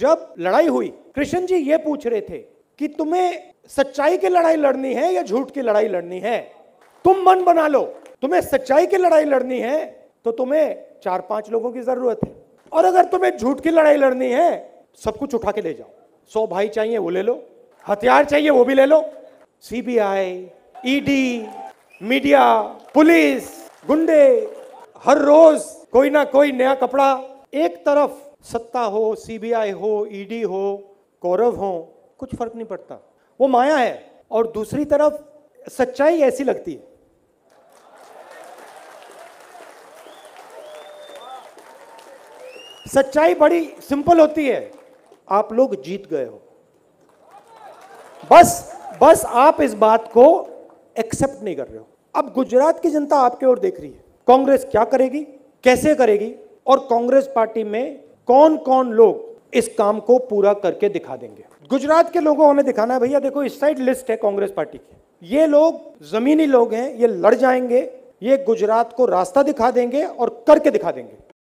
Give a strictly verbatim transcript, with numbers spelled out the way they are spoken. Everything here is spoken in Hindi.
जब लड़ाई हुई, कृष्ण जी ये पूछ रहे थे कि तुम्हें सच्चाई की लड़ाई लड़नी है या झूठ की लड़ाई लड़नी है। तुम मन बना लो, तुम्हें सच्चाई की लड़ाई लड़नी है तो तुम्हें चार पांच लोगों की जरूरत है, और अगर तुम्हें झूठ की लड़ाई लड़नी है सब कुछ उठा के ले जाओ। सौ भाई चाहिए वो ले लो, हथियार चाहिए वो भी ले लो। सीबीआई, ईडी, मीडिया, पुलिस, गुंडे, हर रोज कोई ना कोई नया कपड़ा। एक तरफ सत्ता हो, सीबीआई हो, ईडी हो, कौरव हो, कुछ फर्क नहीं पड़ता, वो माया है। और दूसरी तरफ सच्चाई ऐसी लगती है, सच्चाई बड़ी सिंपल होती है, आप लोग जीत गए हो। बस बस आप इस बात को एक्सेप्ट नहीं कर रहे हो। अब गुजरात की जनता आपके ओर देख रही है, कांग्रेस क्या करेगी, कैसे करेगी, और कांग्रेस पार्टी में कौन कौन लोग इस काम को पूरा करके दिखा देंगे। गुजरात के लोगों हमें दिखाना है, भैया देखो इस साइड लिस्ट है कांग्रेस पार्टी की, ये लोग जमीनी लोग हैं, ये लड़ जाएंगे, ये गुजरात को रास्ता दिखा देंगे और करके दिखा देंगे।